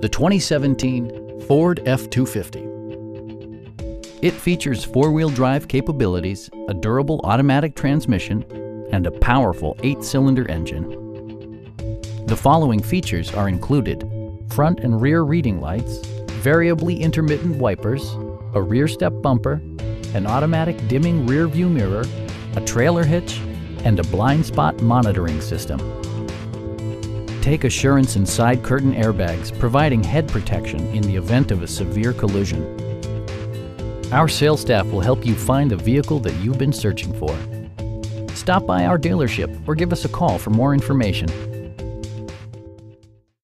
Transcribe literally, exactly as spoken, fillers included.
the twenty seventeen Ford F two fifty. It features four-wheel drive capabilities, a durable automatic transmission, and a powerful eight-cylinder engine. The following features are included: front and rear reading lights, variably intermittent wipers, a rear step bumper, an automatic dimming rear view mirror, a trailer hitch, and a blind spot monitoring system. Take assurance in side curtain airbags, providing head protection in the event of a severe collision. Our sales staff will help you find the vehicle that you've been searching for. Stop by our dealership or give us a call for more information.